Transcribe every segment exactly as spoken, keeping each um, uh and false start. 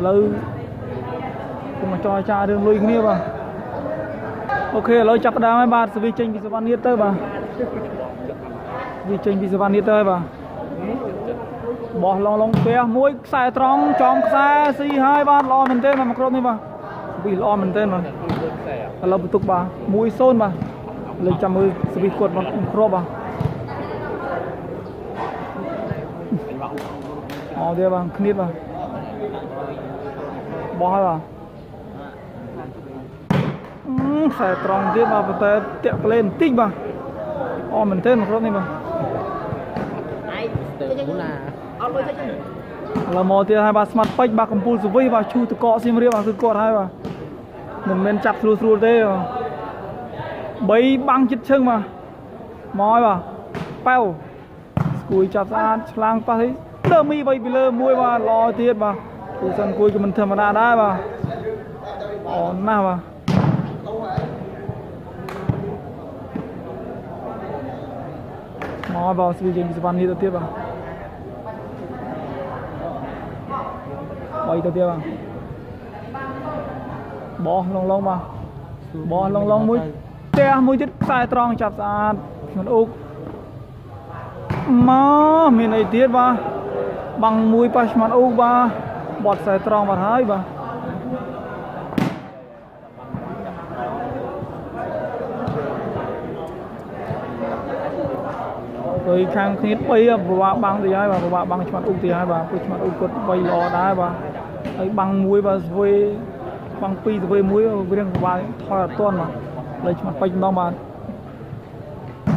lâu cùng mà cho cha đường lui kia bà ok lâu chặt đá mấy bà vì tranh vì sự ban nhiệt tới bà vì tranh vì sự ban nhiệt tới bà bỏ lòng lòng kia mũi xài trống chọn xe si hai ba lo mình tên mà mặc rộng đi bà vì lo mình tên rồi lâu tục bà mũi xôn bà lên trăm mươi sự bị cuột mặc rộng bà ở đây bà khít bà bỏ bà xài trống tiếp bà và tế tiệm lên tích bà o mình tên mặc rộng đi bà là một tia hai ba smart page ba compu với và chu từ cọ sim riêng và từ cọ hai và mình nên chặt luôn luôn thế rồi bấy băng chít chân mà mỏi mà peo cùi chặt ra lang pa thấy lơ mi vậy bị lơ mui mà lo tiền mà cùi chân cùi cho mình thầm mà đã đã mà ổn nào mà mỏi vào suy nghĩ suy nghĩ tiếp mà bay tới tiếp à bỏ long long mà bỏ long long mũi te mũi chết sai tròn chặt ra mình úc mà mình này tiếc ba bằng mũi pas mặt úc ba bọt sai tròn mà hai ba rồi khang khít bay và băng thì hai và băng mặt úc thì hai và mặt úc cột bay lò đá và băng muối và với băng pi với muối với đường và thoi là toan mà lấy mặt bay đong bàn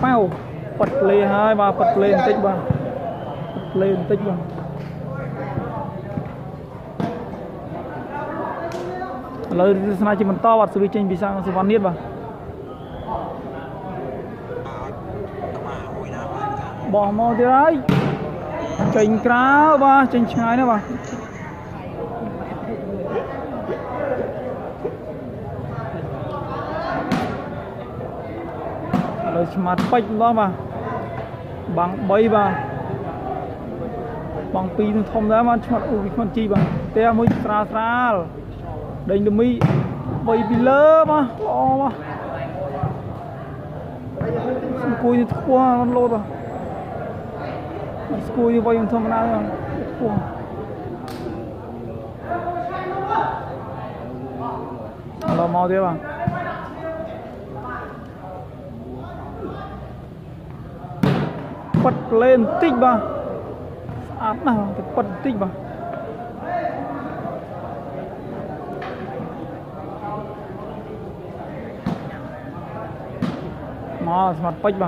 bao bật lên hai và bật lên tích và bật lên tích và lời này chỉ mình to và sự tranh bị sang sự văn niết và bỏ màu thế đấy chỉnh cá và chỉnh trái nữa bà rồi smart page đó mà bằng bay bà bằng pin thông giá mà smart u smart chi bằng te mới tra tra đây là mi bay lơ mà lo mà cùi thua con lô rồi cô như vậy em thơm ra rồi là màu thế bạn bật lên tích ba áp nào thì bật tích ba mà mặt bách ba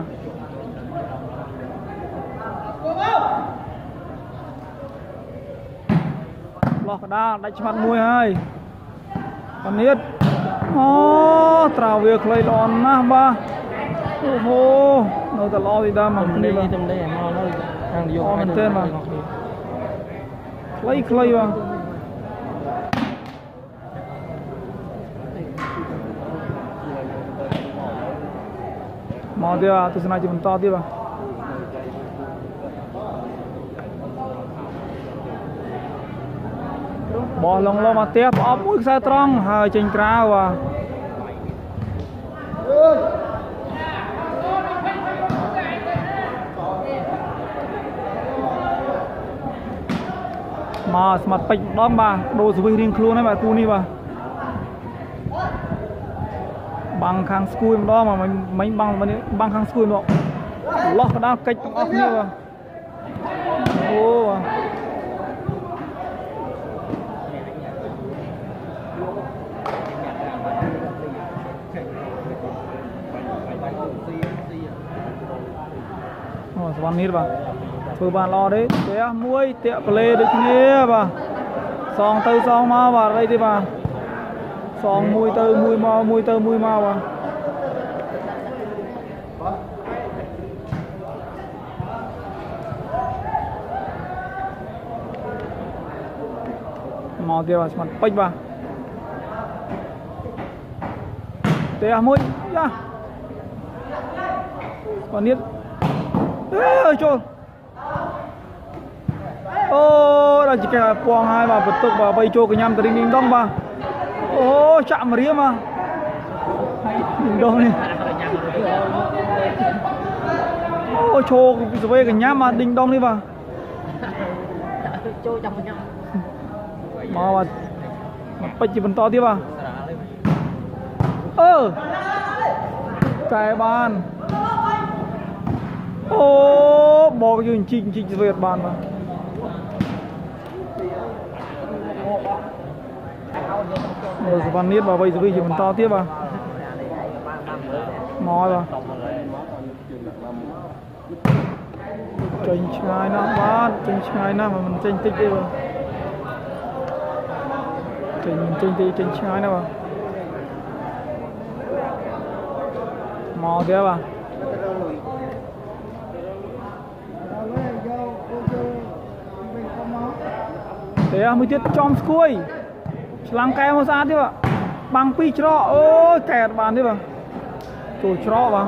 đa đánh mặt mùi hai còn nhất oh, trào việc lấy đòn na ba oh, oh. Nó ta lo gì ta mà không đi vào oh, mình tên mà lấy lấy vào màu đi vào tôi sẽ nói cho mình to đi vào bỏ lòng lo mà tiếp bỏ mũi sai trong hơi chỉnh trao và mà mặt bạch đom bà đồ dưới riêng luôn đấy bà cu đi bà bằng khang school đó mà mình mình bằng mình bằng khang school đó lo đã cách trong óc như vậyวันนี้ป่ะคือบ้านรอได้เตะมวยเตะไปเลยเด็กนี้ป่ะส Song tư song ma vào đây đi bà. Song mùi tư mùi ma mùi tư mùi ma bà. Mau tiêu vào mặt bách bà. Tê à mùi ra. Còn niết. Ê ơi trời. Oh, là chỉ cái quang hai mà bật tức và bay trôi cái nhám từ đinh đinh đông mà, oh chạm mà ria mà, đinh đông này, oh trôi cái cái nhám mà đinh đông đi mà, mau mà, bay chỉ bật to đi mà, ơ, chạy bàn, oh bỏ cái chuyện chỉnh chỉnh về bàn mà. Rồi văn niết vào bây giờ bây giờ mình to tiếp vào mò rồi tranh chai năm bát tranh chai năm mà mình tranh tích đi rồi tranh tranh tích tranh chai năm mò tiếp vào thế à mới tiết chom cuối lăng cây màu xanh thế bà bằng pi trọ ôi kẹt bàn thế bà tổ trọ bà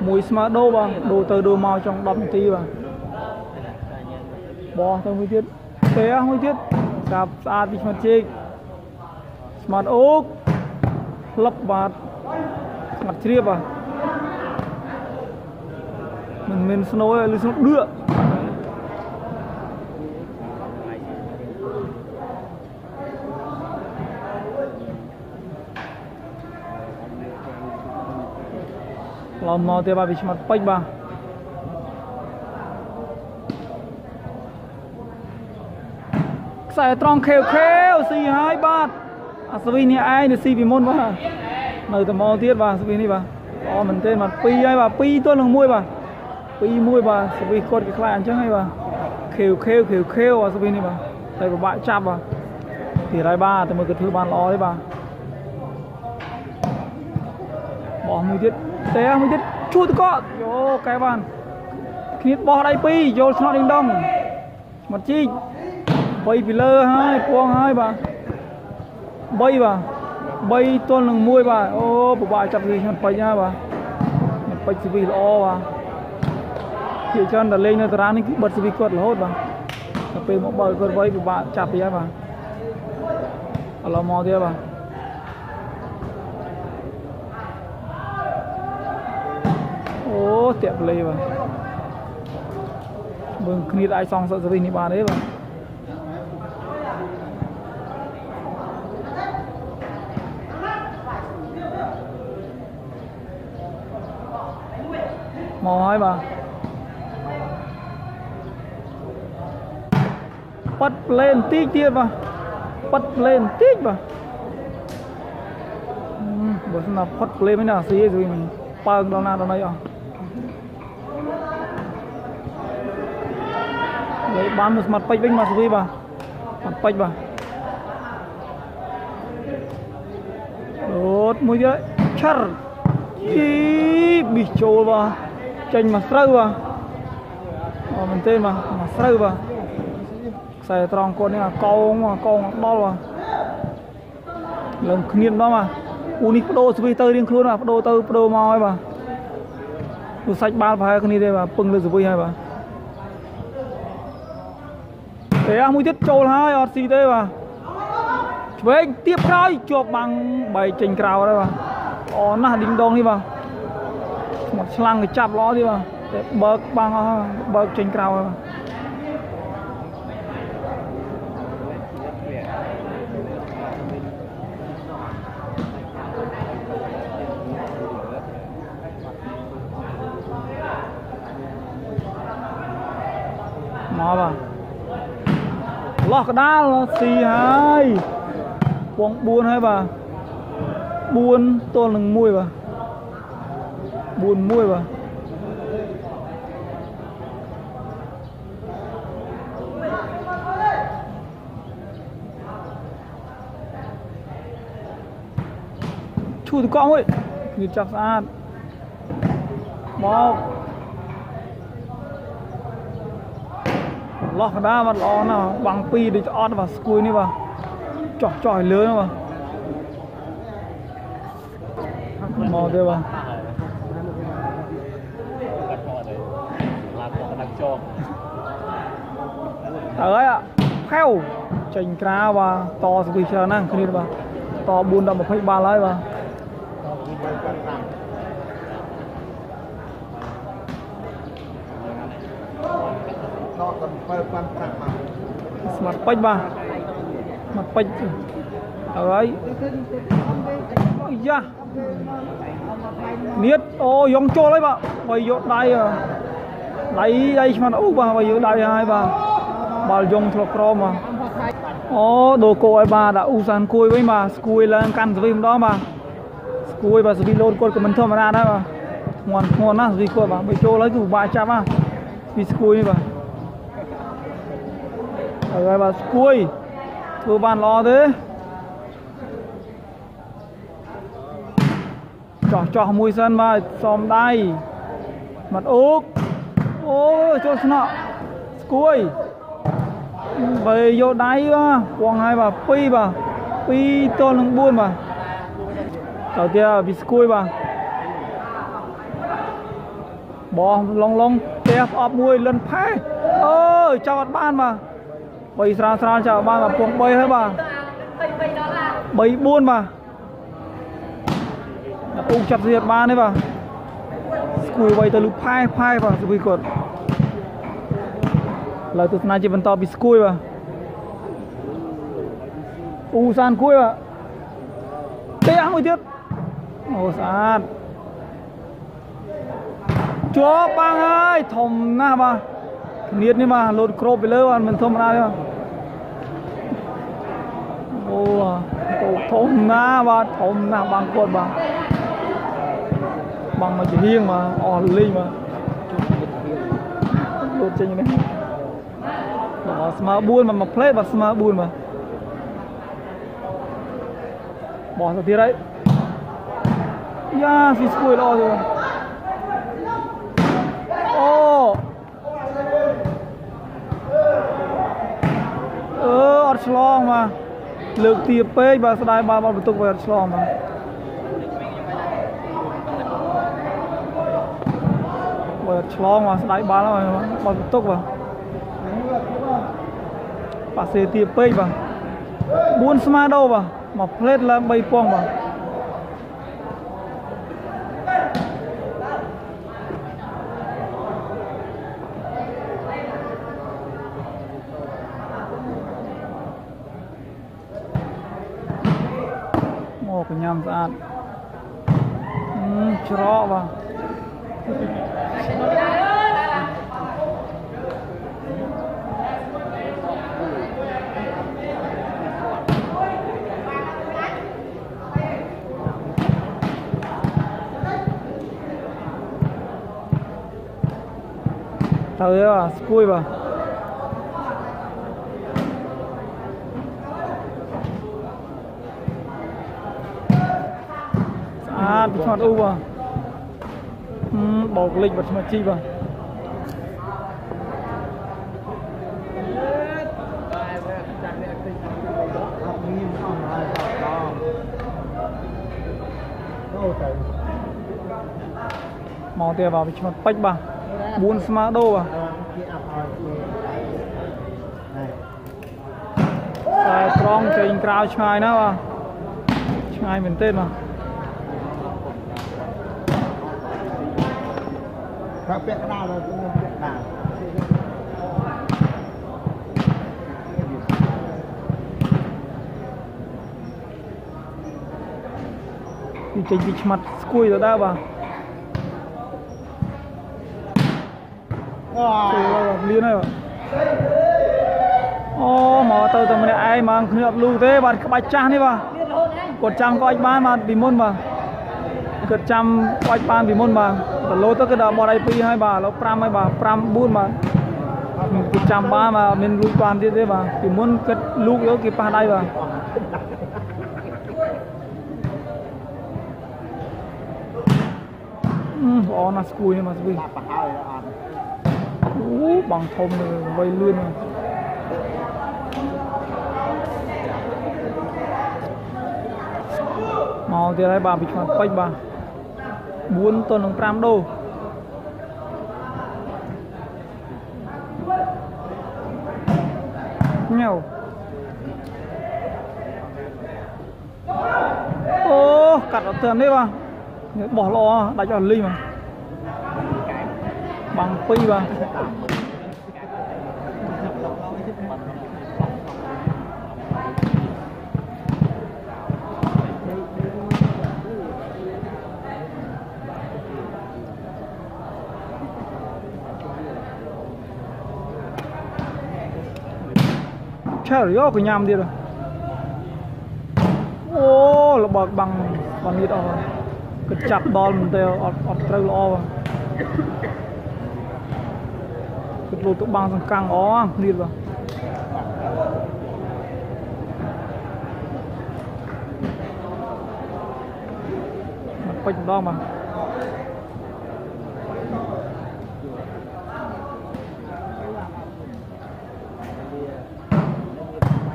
mùi smart đô bà đồ từ đồ màu trong đậm tí bà bò thôi mới tiết thế à mới tiết gặp xa thì mặt chê smart ốc lấp bát mặt trìa bà mình mình snow ấy lấy snow đưa làm màu tê bà bị mặt bách bà xài trong kheo kheo xì hai bát à sau này ai được xì vì môn quá nơi tầm mò tiết bà sau này bà o mình tên mặt pi ai bà pi tôi là mui bà pi mui bà sau này con cái khói ăn chắc hay bà khều khều khều khều à sau này bà đây của bạn chạp bà thì đây ba tôi mới cứ thứ bàn lo đấy bà bỏ mui tiết té mui tiết chui tôi có vô cái bàn khi bỏ đây pi vô nó đinh đông mặt chi bay lơ hai quang hai bà bay bà bay tuôn lồng muôi bà ô bộ bài chặt gì bay nha bà bay chỉ vì lo bà chỉ cho anh đặt lên nơi ra nên cứ bật chỉ vì quật là hốt bà cà phê một bờ quật bay bộ bài chặt gì bà ở lò mò thế bà ô tiệm lê bà mừng khi ai xong sợ gì thì bà đấy bà mò hai bà bắt lên tí kia bà bắt lên tí bà bữa nào bắt lên mới nào xí rồi mình băng đâu nào đâu này à lấy bán một mặt bách bích mặt gì bà mặt bách bà đốt mũi đấy chật bị trôi bà chanh mà sâu bà mà mình tên mà mà sâu bà xài tròn con này là con mà con nó to bà lần nghiên đó mà uni đô suy tơ riêng luôn mà đô tơ đô màu bà đồ sạch ba phải con đi đây bà pưng lên rồi hai bà thế à mũi tiết trôi hai ọt gì đây bà với tiếp thôi chuột bằng bảy trình cào đây bà ó nó đinh đong đi bà một slang cái chạp ló đi mà bớt băng bớt trên cao mò bà lọt đá xì hai quăng buôn hay bà buôn to lưng mui bà buôn mui bà chu thì con ơi thì chặt ra một lọt ra mà lọt nào bằng pi để cho vào cuối đi vào chọi chọi lớn mà mò đây vào tới ạ kheo chỉnh cá và to thì khả năng khi đi vào to buôn đậm một phẩy ba lái vào mặt bách ba mặt bách đấy ôi da biết ô giống trôi đấy bạn bây giờ đây đây đây mà nó bà bây giờ đây hai bà bà dùng thuộc pro mà ô đồ cội bà đã u sàn cùi với mà cùi là căn với đó mà cùi bà bị lôn cột của mình thơm mà ra đó mà ngon ngon á gì cùi bà bị trôi lấy đủ ba trăm à vì cùi bà rồi bà cuối cứ bàn lo thế chọn chọn mùi sân mà xòm đây mặt ốp ôi cho nọ cuối về vô đáy quăng hai bà pi bà pi to lưng buôn bà đầu tiên vì cuối bà bò long long tép ọp mùi lần phái ôi chào mặt ban mà bây ra ra chào ba là cuồng bay hết bà bay buôn mà ung chặt diệt ba đấy bà cùi bay từ lúc phai phai và cùi cột là từ nay chỉ vẫn to bị cùi bà u san cùi bà té một tiết ô san chúa bang ơi thòng na bà nhiệt nhưng mà lột crop về lơ mình thơm ra đấy mà ô thơm na và thơm na bằng cột bằng bằng mà chỉ riêng mà ồn ly mà lột trên như này đó smart buôn mà mặc plate và smart buôn mà bỏ ra tí đấy ya phí sôi lo rồi ô ơ ọt slong mà lực tìa pê và sợi ba ba tục về ọt slong mà và slong mà sợi ba nó mà ba tục vào và xe tìa pê vào buôn smart đâu vào mà plate là bay quăng vào của nhằm ra chó vào thao thế à cùi vào à bị chọn u vào bỏ lịch và chọn chi vào màu tiền vào bị chọn bách vào buôn smart đô vào à strong trên cao chai nữa vào chai mình tên mà các bạn đã làm được cái gì mặt cùi rồi đó bà liên này ô mà tao tao mình ai mang khuyên lưu thế bạn các bạn chan đi bà cột trăm coi bán mà bị môn mà cột trăm coi bán bị môn mà lô tới cái đó bỏ đây pi hai bà lô pram hai bà pram buôn mà cột trăm ba mà mình lui toàn đi thế bà bị môn cất lú yếu kịp ba đây bà ó nó cùi mà cùi ú bằng thôm rồi vây lươn mà màu thì đây bà bị chọn quay bà bốn tuần đồng trăm đô nghèo ô cắt ở tường đấy bà bỏ lo đã cho ly mà bằng pi bà chả rõ của nhàm đi rồi. Ô là bậc bằng còn ít rồi. Cái chặt bò mình đều ọt ọt trâu lo rồi. Cái lô tụ bằng thằng càng ó đi rồi. Mặt quanh đó mà.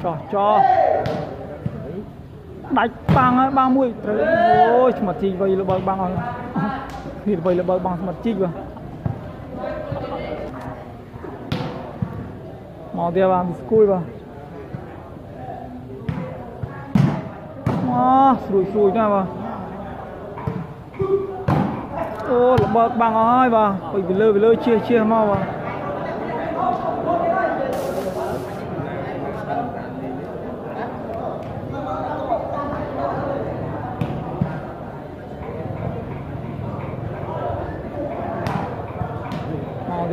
Cho cho đánh băng ba mươi ôi mặt chi vậy là băng băng thì vậy là băng mặt chi vậy màu đen vàng cùi vào mà sủi sủi nha mà ô là băng ơi vào bị lơ bị lơ chia chia mau vào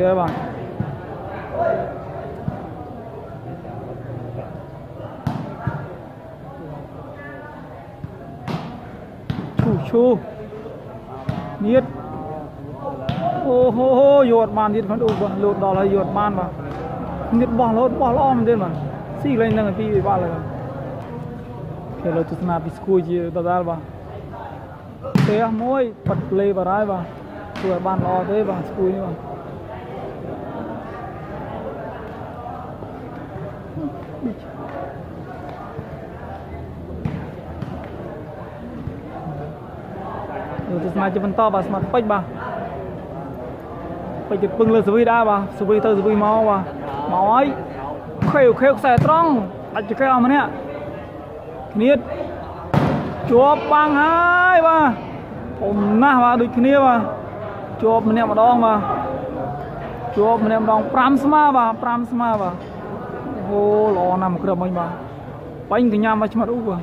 các bạn chu chu nhiệt ô hô hô giọt man nhiệt phấn u bận lột đỏ là giọt man mà nhiệt bỏ lột bỏ lõm lên mà xì lên đang cái gì ba rồi cái lột tụt nạp biscuit gì đó ra ba thế môi bật lê vào đấy ba tuổi ban lo thế ba biscuit mà mà chỉ to bà smart page bà, bây giờ bưng lên suy đa bà, suy thơ suy máu bà, máu ấy, khều khều xài trăng, đặt chỉ khều mà nè, nhiệt, chụp băng hai bà, ôm na bà, đôi kia bà, chụp mà nè mà đong bà, chụp mà nè mà đong, pram sma bà, pram sma bà, ô lò nằm một đầm anh bà, bánh thì nhám mà chỉ mặt u bà.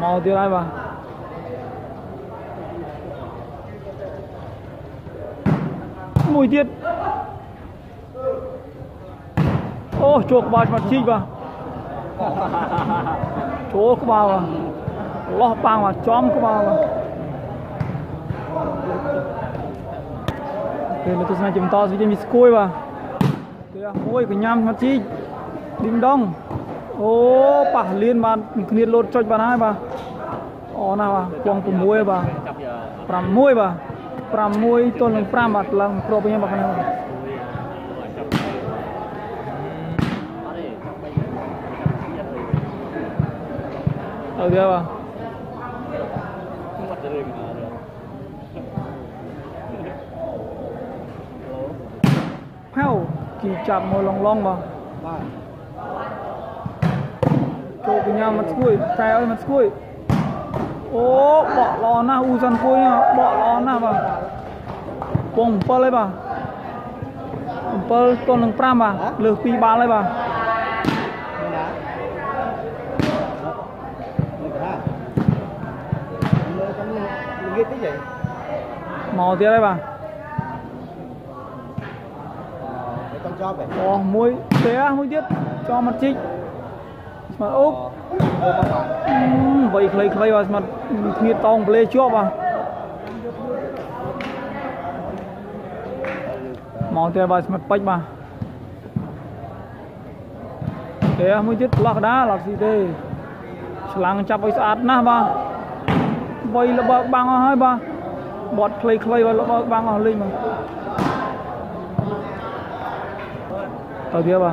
Màu tiêu đây bà mùi tiết ô chuộc bà mặt chi bà chỗ của bà bà lo bằng bà chóm của bà bà thì là tôi sẽ chìm to dưới trên mít côi bà thì là môi của nhằm mặt chi đinh đông ô bà liên bà liên lột cho bà hai bà ó nào bà quăng cùng muối bà pram muối bà pram muối tôi làm pram bạc làm pro bây giờ bạc nào ở đây bà phao kỳ chạp mồi long long bà cô cái nhà mặt cùi, trai ơi mặt cùi, ô bỏ lò na u dân cùi nha, bỏ lò na bà, cùng pơ lấy bà, pơ con đường pram bà, lừa pi ba lấy bà, màu tía đấy bà, ô muối tía muối tiết cho mặt chích. mà ốp vậy khơi khơi vào mặt khi tông ple chua vào mau theo vào mặt bách mà thế mới chết lạc đá lạc gì thế lang chắp với sát na ba vậy là bạc băng ở hai ba bọt khơi khơi vào bạc băng ở lên mà tao biết ba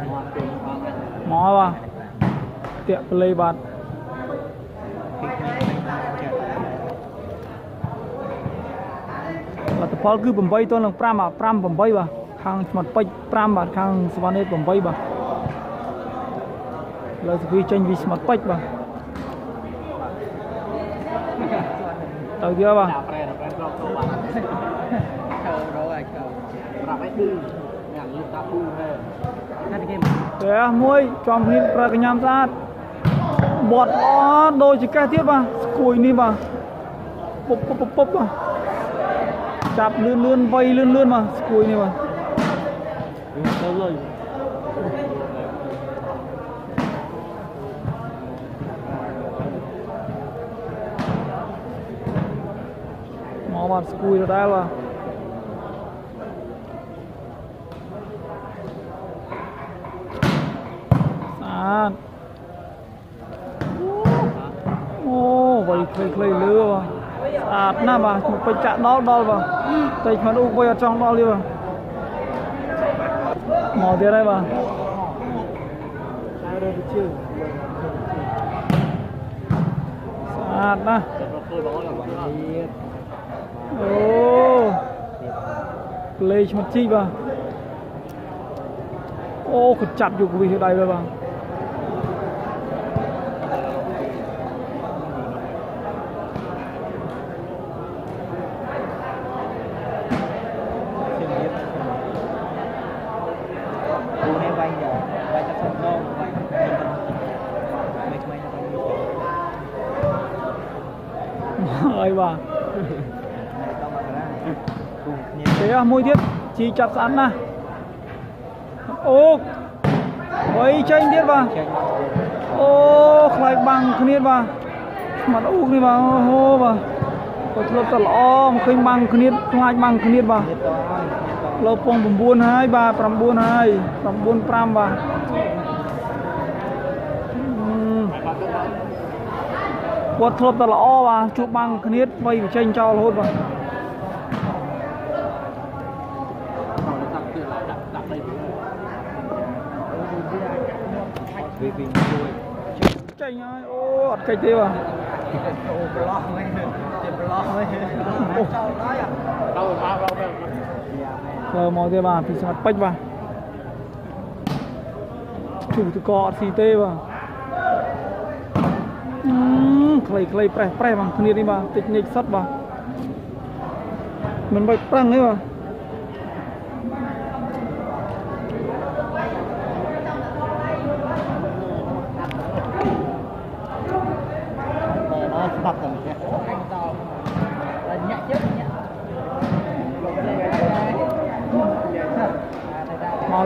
mò bà tiệm play bạt là tập pháo cứ bầm bay toàn là pram à pram bầm bay bà hàng mặt bay pram bà hàng svanet bầm bay bà là vì tranh vì mặt bay bà tao kia bà thế muối trong khi ra cái nhám sát bọt ó đôi chỉ cái tiếp mà cùi đi mà pop pop pop mà chạp lươn lươn vây lươn lươn mà cùi đi mà mò mà cùi rồi đấy mà ô vậy khơi lừa à na mà phải chạm đó đó vào tay mà đu quay ở trong đó đi vào mò thế đây mà sạt na ô play một chi vào ô còn chặt được vì thế đây rồi vào môi thiết chỉ chặt sẵn nè ô mấy chanh thiết vào ô lại bằng không biết vào mặt ú đi vào hô vào có lớp tạt lõm khinh bằng không biết lại bằng không biết vào lớp phong bùn buôn hai ba pram buôn hai pram buôn pram vào có lớp tạt lõm vào chụp bằng không biết vây chanh cho hốt vào chanh ơi, ô, ọt cách thế bà giờ mò thế bà, thì sạt bách bà chủ từ cọ xì tê bà khlay khlay pre pre bằng thân đi bà, tịch nhịch sắt bà mình bạch prang đấy bà màu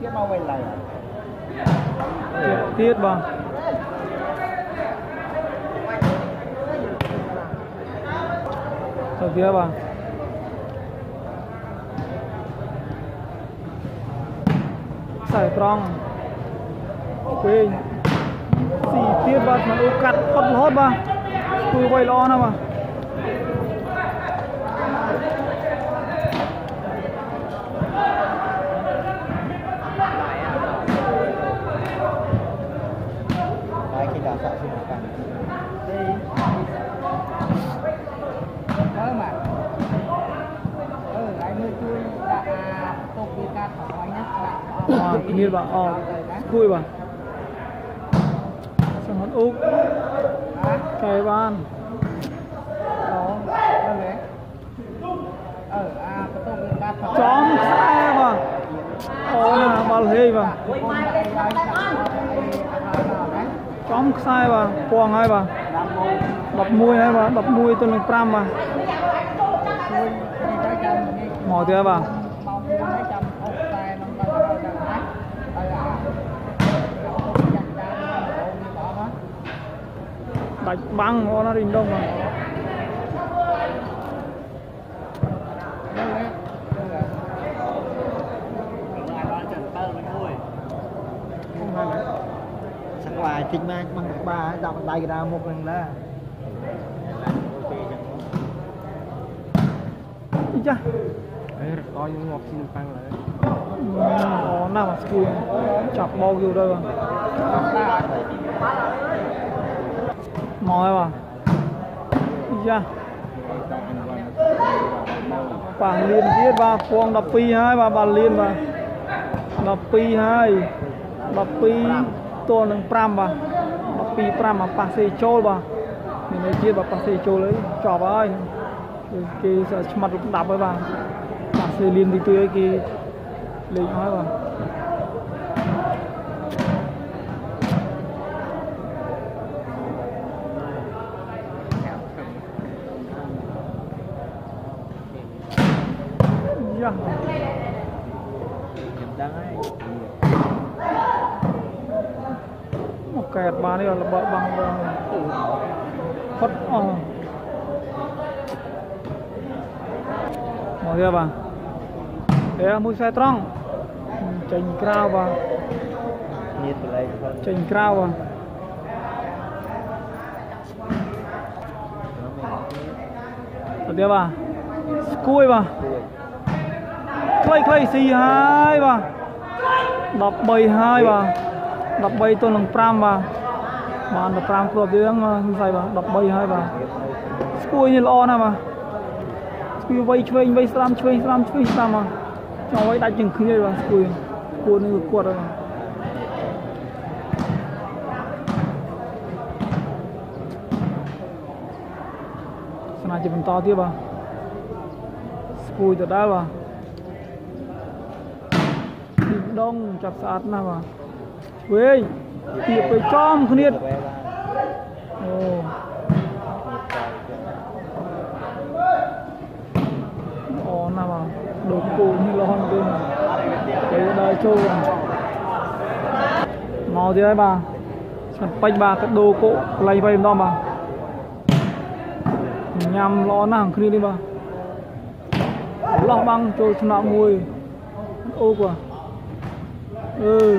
Tiết mau về lại. Tiết bao. Sao kia bao? Sải tròn. Quên. Tiết bao mà u cắt không hốt bao. Tôi quay lo nào mà. Như bà o cùi bà xong hot úp cái ban chóng xa bà o là bà lê bà chóng xa bà quàng hai bà đập mùi hai bà đập mùi tuần lệch pram bà mỏ tía bà bạch băng nó nó rình đông mà sáng ngoài thịnh mang bằng ba dọc tay ra một lần đó đi chá coi những ngọt xin phăng lại nó nào mà school chọc bao nhiêu đâu mà mỏi mà, yeah. Bảng liên tiếp ba phong đập pi hai ba bàn liên ba đập pi hai đập pi tuần hàng pram ba đập pi pram mà passi chol ba mình nói chuyện ba passi chol đấy chọp ơi cái mặt cũng đập với ba passi liên thì tôi cái liền nói ba một kẹt bà này là bợ bằng phất on mọi người bà thế mũi xe trăng chỉnh cao và chỉnh cao và tiếp bà cùi bà Clay xì hai bà đập bay hai bà đập bay tôi lần pram bà mà đập pram cột tiếng dài bà đập bay hai bà cùi như lo nào mà cùi vây chơi vây slam chơi slam chơi slam mà cho vây đánh chừng khơi bà cùi cùi như cột rồi sao này chỉ mình to tiếp bà cùi từ đó bà đông chặt sát nào mà, quên tiệp phải chom không biết, ồ, nào mà đồ cổ như là hòn cương, cái đời trâu mà, màu gì đấy bà, sập bách bà cái đồ cổ lấy vậy đó bà, nhằm lo nàng không biết đi bà, lo băng trôi cho nó mùi, ô quá. Ừ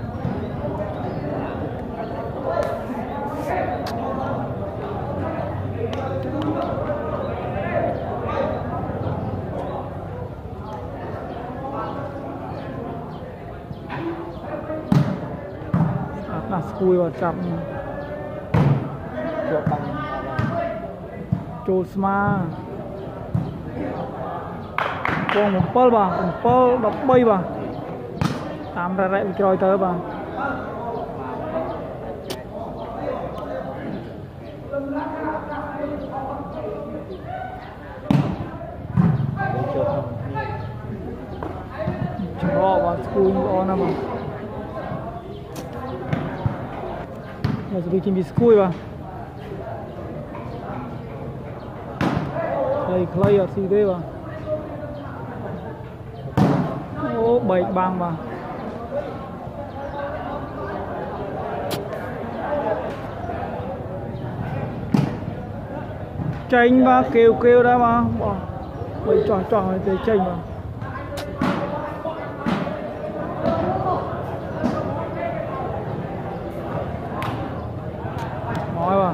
cùi vào chậm tools ma con một pơ bà một pơ đập bay bà tạm ra lại rồi tới bà cho bà school on à bà giờ tôi kiếm biscuit bà lấy lấy ở xí đấy bà ô bảy bang bà chanh bà kêu kêu đã bà bảy trò trò để chanh bà nói bà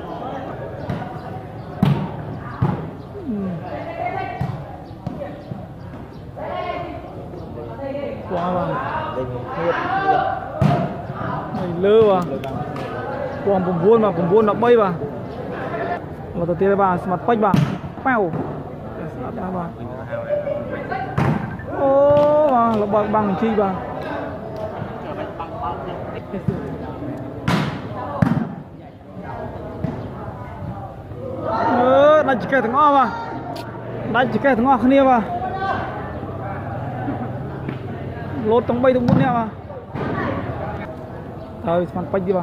lơ à, quăng vùng vuông mà vùng vuông đập bay bà, một đầu tiên bà mặt bách bà, bao, bà, ô bà lộc bạc bằng chi bà, ơ đánh chích cái thằng o bà, đánh chích cái thằng o kia bà, lột thằng bay thằng bún nè bà. Thôi mình bắt đi bà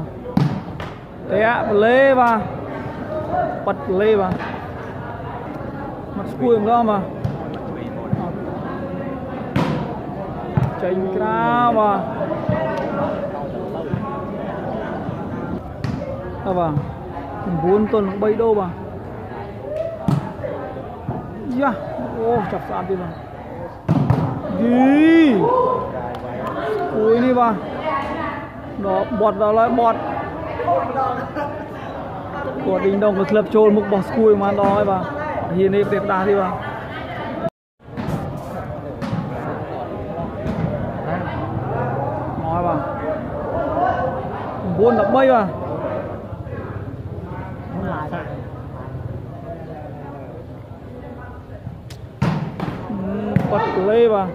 té lê bà bắt lê bà mặt cua không mà chanh ra bà à bà bốn tuần bay đô bà yeah. Oh, chặt sạn đi bà gì cua đi bà đó bọt vào lại bọt của đình đồng của club trôn mục bọt cùi mà đó và hiền êm đẹp đá đi bà nói bà buôn đập bay bà bọt lê bà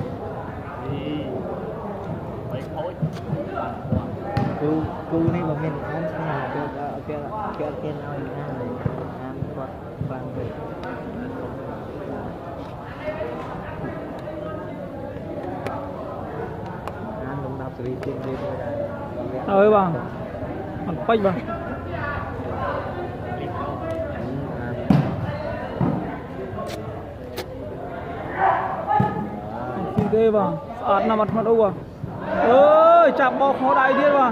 cú này mà mình ăn là cái cái cái nào mình ăn ăn bột vàng vậy ăn đồng đáp gì tiền gì thôi bà ăn phách bà gì đây bà ăn nằm mặt mặt đâu bà ơi chạm bao khó đại thiên bà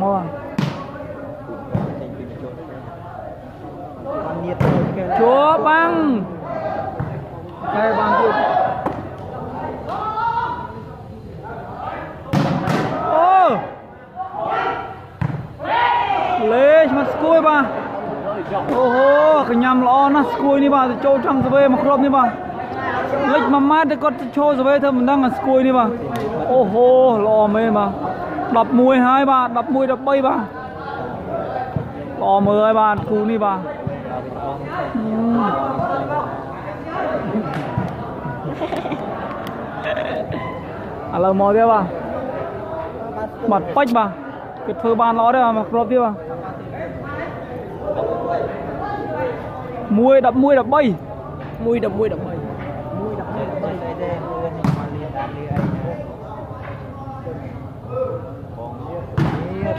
mua chúa băng đây băng kia ô lê mặt cối ba ô hô cái nhầm lo nó cối đi bà trâu trăng rồi mà khom đi bà lịch mà mát để con trâu rồi thôi mình đang là cối đi bà ô hô lo mê mà đập mùi hai bà đập mùi đập bay bà lò mười bà cú đi bà à, là mồi đấy bà, mặt bách bà, cái thơ ban nó đấy bà, mặt rộp đấy bà, mui đập mui đập bay, mui đập mui đập bay, mui đập mui đập bay,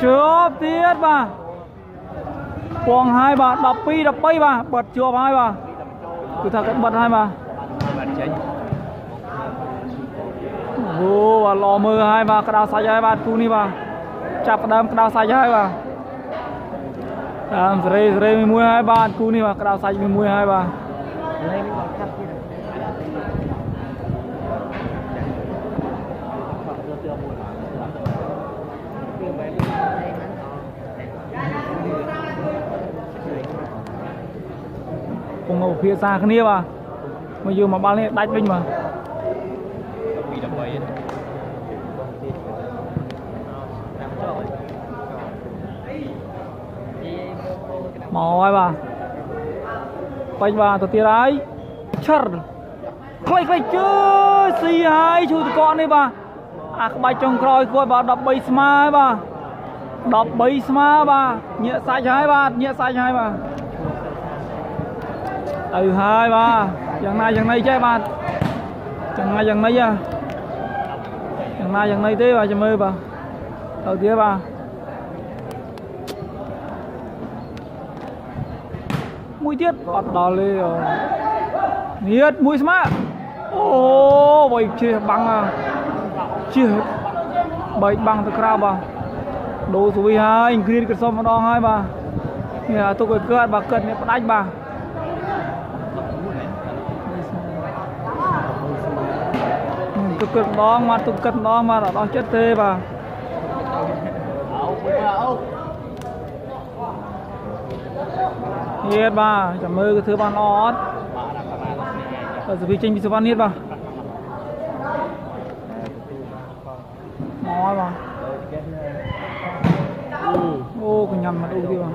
chớp tiết bà, quăng hai bà, đập pi đập bay bà, bật chớp hai bà, cứ thà cận bật hai bà. Wow, lò mưa hai bà, cái đào xay hai bà, tu ni bà, chặt đam cái đào xay hai bà, đam rê rê mì muối hai bà, tu ni bà, cái đào xay mì muối hai bà. Cùng một phía xa cái nia bà, mà vừa mà ba lên đánh vinh mà. Màu ai bà, quay bà từ tia đấy, chật, quay quay chơi, xì hai chú tụi con đi bà, à cái bài trồng còi coi bà đập bay smart bà, đập bay smart bà, nhẹ sai trái bà, nhẹ sai trái bà, từ hai bà, dạng này dạng này trái bà, dạng này dạng này à, dạng này dạng này thế bà chầm ơi bà, đầu tia bà. Mũi tiết bắt đỏ lên rồi nhiệt mũi smart ô vậy chia băng à chia bảy băng từ crab à đồ số vi hai anh green cái xong đo hai bà nè tôi cười cười bà cận nè bắt anh bà tôi cận đo mà tôi cận đo mà là đo chết thế bà nhiệt bà chả mơ cái thứ ban ót ở dưới phía trên bị số ban nhiệt bà nói bà ô còn nhầm mà đâu đi bà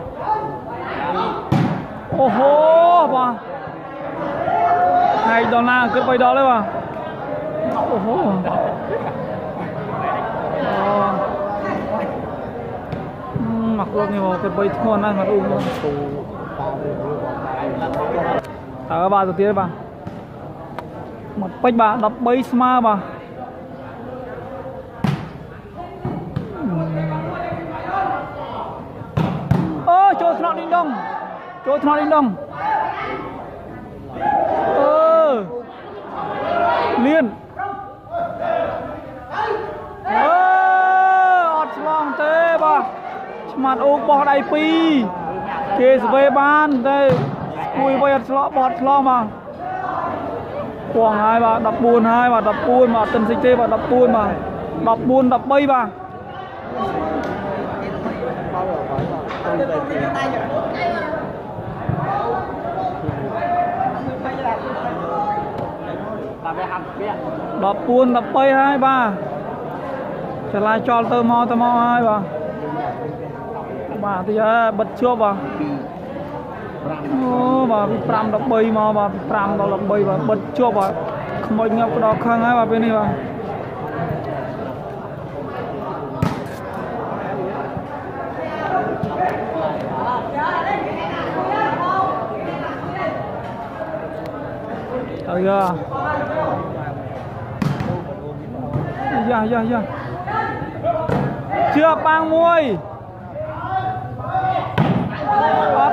ô hô bà hai đòn na cứ bay đó đấy bà ô hô mặc luôn nhiều mà cứ bay thon này mà đâu ở ba giờ tiếng bà một bách bà đập bay smart bà ơ chỗ thọ đinh đông chỗ thọ đinh đông ơ liên ơ ọt long tê bà mặt ô bỏ đại pi kê về ban đây cùi vây lọ bọt lọ mà quăng hai bà đập buồn hai bà đập buồn mà tân sinh tê bà đập buồn mà đập buồn đập bay bà đập buồn đập bay hai bà trở lại cho tơ mò tơ mò hai bà bà thì bật chưa bà bà bị pram đập bay mà bà bị pram đập bay bà bật chưa bà mình ngập đỏ khang ấy bà bên này bà rồi ra ra ra ra chưa bang muôi ọt